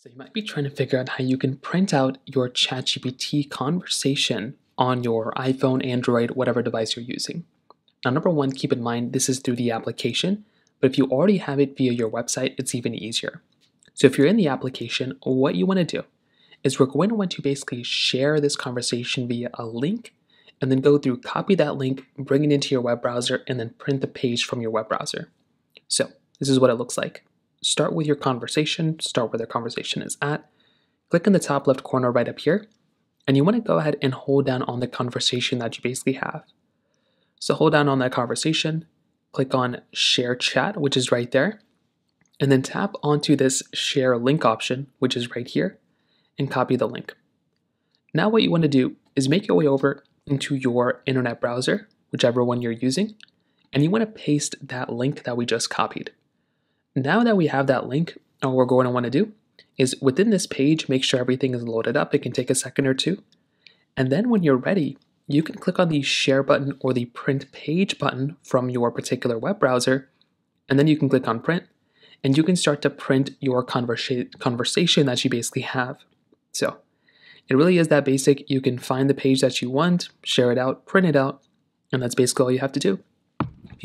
So you might be trying to figure out how you can print out your ChatGPT conversation on your iPhone, Android, whatever device you're using. Now, number one, keep in mind, this is through the application, but if you already have it via your website, it's even easier. So if you're in the application, what you want to do is we're going to want to basically share this conversation via a link and then go through, copy that link, bring it into your web browser, and then print the page from your web browser. So this is what it looks like. Start with your conversation, start where the conversation is at, click in the top left corner right up here, and you want to go ahead and hold down on the conversation that you basically have. So hold down on that conversation, click on Share Chat, which is right there, and then tap onto this Share Link option, which is right here, and copy the link. Now what you want to do is make your way over into your internet browser, whichever one you're using, and you want to paste that link that we just copied. Now that we have that link, all we're going to want to do is within this page, make sure everything is loaded up. It can take a second or two. And then when you're ready, you can click on the share button or the print page button from your particular web browser. And then you can click on print and you can start to print your conversation that you basically have. So it really is that basic. You can find the page that you want, share it out, print it out. And that's basically all you have to do. If